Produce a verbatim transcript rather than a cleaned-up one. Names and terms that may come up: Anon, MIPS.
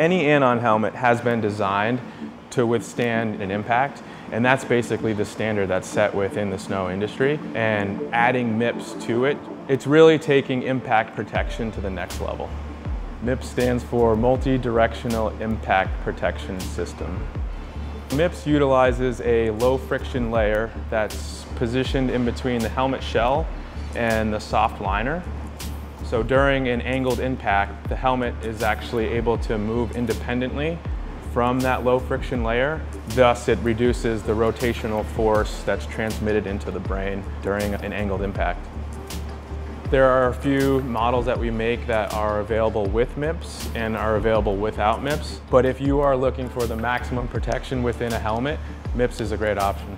Any Anon helmet has been designed to withstand an impact, and that's basically the standard that's set within the snow industry. And adding MIPS to it, it's really taking impact protection to the next level. MIPS stands for Multidirectional Impact Protection System. MIPS utilizes a low friction layer that's positioned in between the helmet shell and the soft liner. So during an angled impact, the helmet is actually able to move independently from that low friction layer. Thus, it reduces the rotational force that's transmitted into the brain during an angled impact. There are a few models that we make that are available with MIPS and are available without MIPS, but if you are looking for the maximum protection within a helmet, MIPS is a great option.